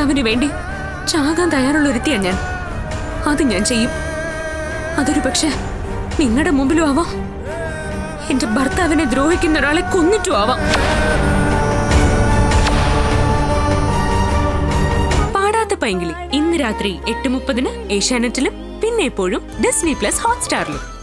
ഭർത്താവിന് വേണ്ടി ചാകാൻ തയ്യാറുള്ള ഒരുത്തിയാണ് ഞാൻ. അത് ഞാൻ ചെയ്യും. അതൊരു പക്ഷേ നിങ്ങളുടെ മുമ്പിലും ആവാം. എന്റെ ഭർത്താവിനെ ദ്രോഹിക്കുന്ന ഒരാളെ കൊന്നിട്ടും ആവാം. പാടാത്ത പൈങ്കിളി ഇന്ന് രാത്രി 8:30-ന് ഏഷ്യാനെറ്റിലും പിന്നെ എപ്പോഴും ഡിസ്നി+ ഹോട്ട്സ്റ്റാറിലും.